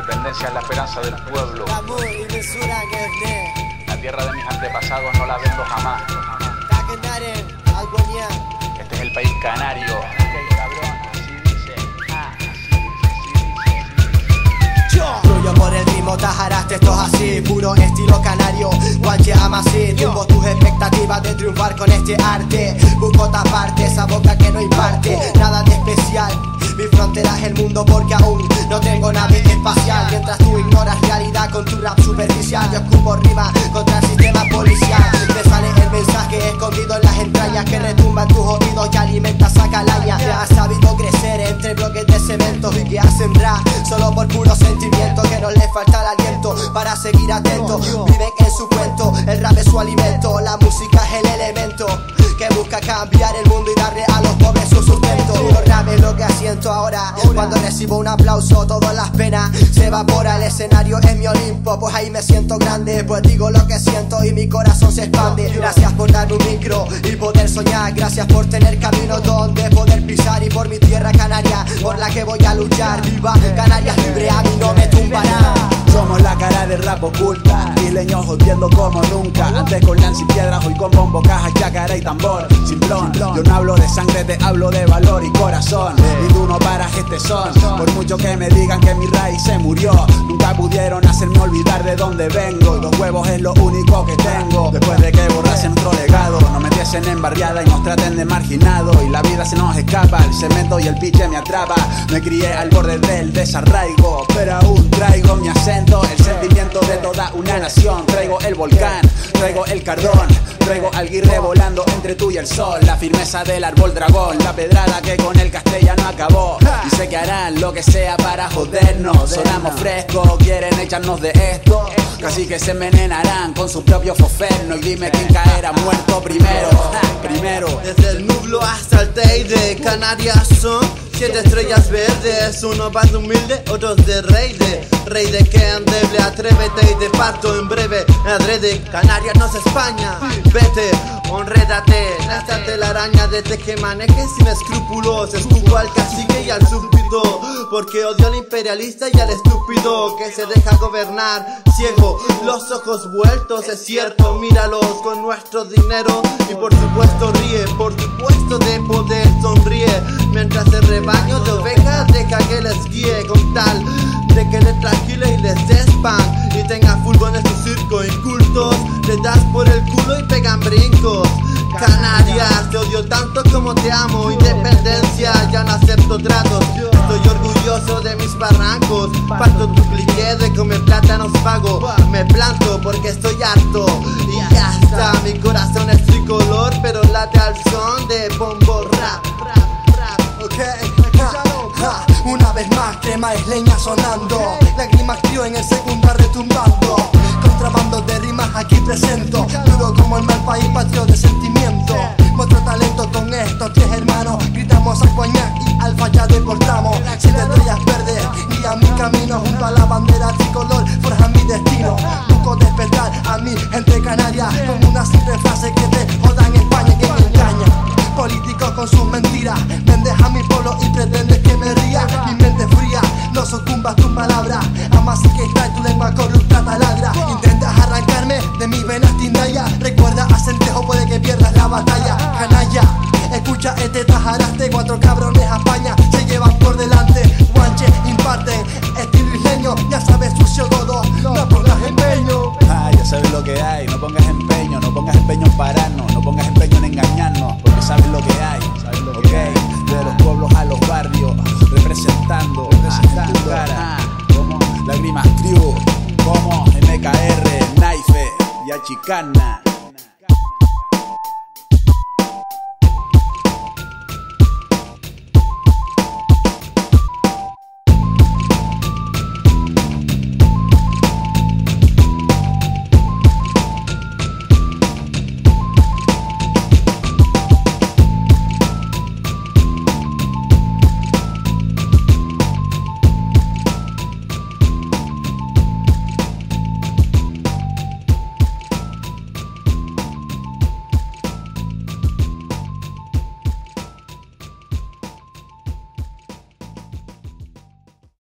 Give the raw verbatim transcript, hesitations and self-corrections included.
independencia es la esperanza del pueblo. La tierra de mis antepasados no la vendo jamás. Este es el país canario. Yo por el ritmo Tajaraste, esto es así, puro estilo canario. Guanche ama así, tumbo tus expectativas de triunfar con este arte. Busco taparte esa boca que no imparte nada de especial. Mi frontera es el mundo porque aún no tengo nave espacial. Mientras tú ignoras realidad con tu rap superficial, yo escupo rima contra el sistema policial. Te sale el mensaje escondido en las entrañas que retumba en tus oídos y alimenta esa calaña. Te has sabido crecer entre bloques de cemento y que has sembrado solo por puro sentimiento, que no le falta el aliento para seguir atento. Viven en su cuento, el rap es su alimento, la música es el elemento que busca cambiar el mundo y darle a los pobres su sustento. Puro rap es lo que asiento ahora, cuando recibo un aplauso todas las penas se evapora. El escenario es mi Olimpo, pues ahí me siento grande, pues digo lo que siento y mi corazón se expande. Gracias por darme un micro y poder soñar, gracias por tener camino donde poder pisar, y por mi tierra canaria por la que voy a luchar. Viva Canarias libre, a mí no me tumbará. Somos la cara de rap oculta, isleños jodiendo como nunca. Antes con lance y piedras, hoy con bombo, caja, chacara y tambor. Simplón, yo no hablo de sangre, te hablo de valor y corazón. Y tú no paras este son, por mucho que me digan que mi raíz se murió, nunca pudieron hacerme olvidar de dónde vengo. Y los huevos es lo único que tengo, después de que borrasen otro legado. Nos metiesen en barriada y nos traten de marginado, y la vida se nos escapa, el cemento y el piche me atrapa. Me crié al borde del desarraigo, pero aún traigo mi acento, el sentimiento de toda una nación. Traigo el volcán, traigo el cardón, traigo alguirre volando entre tú y el sol. La firmeza del árbol dragón, la pedrada que con el castellano acabó. Y sé que harán lo que sea para jodernos. Sonamos frescos, quieren echarnos de esto, casi que se envenenarán con su propio fosferno. Y dime quién caerá muerto primero, primero. Desde el Nublo hasta el Teide, Canarias son siete estrellas verdes, uno más humilde, otros de rey de Rey de que endeble, atrévete y de parto en breve, adrede. Canarias no es España, vete, honrédate, esta telaraña desde que manejes sin escrúpulos. Escupo al cacique y al súbdito, porque odio al imperialista y al estúpido que se deja gobernar ciego, los ojos vueltos. Es cierto, míralos con nuestro dinero y por supuesto ríe, por supuesto de poder sonríe, mientras se revela baño de ovejas, deja que les guíe con tal de que les tranquile y les des pan y tenga fútbol en su circo. Incultos, les das por el culo y pegan brincos. Canarias, te odio tanto como te amo. Independencia, ya no acepto tratos. Estoy orgulloso de mis barrancos. Parto tu cliché de comer plátanos pago. Me planto porque estoy harto y ya está. Mi corazón es tricolor, pero late al son de bombo rap. Una vez más, crema es leña sonando, lágrimas crío en el secundar retumbando. Contrabando de rimas aquí presento, duro como el mal país, patrio de sentimiento. Nuestro talento con estos tres hermanos, gritamos al guañán y al fallado y portamos siete estrellas verdes, guía mi camino junto a la bandera tricolor, forja mi destino. Busco despertar a mi gente canaria con una simple frase que te jodan en España, que me engaña. Políticos con sus mentiras, vendes a mi pueblo y pretendes que me ría. Mi mente fría, no sucumbas tus palabras, amas y que está en tu lengua corrupta taladra. Intentas arrancarme de mis venas tindaya, recuerda acertejo, puede que pierdas la batalla. Canalla, escucha este Tajaraste, cuatro cabrones a España se llevan por delante. Guanche imparten estilo isleño, ya sabes sucio todo, no pongas empeño. Ah, ya sabes lo que hay, no pongas empeño, no pongas empeño en pararnos, no pongas empeño en engañarnos. Sabes lo que hay, sabes lo que hay. De los pueblos a los barrios, representando, representando tu cara. Como Lágrimas Crew, como M K R, Knife y Achikasnas.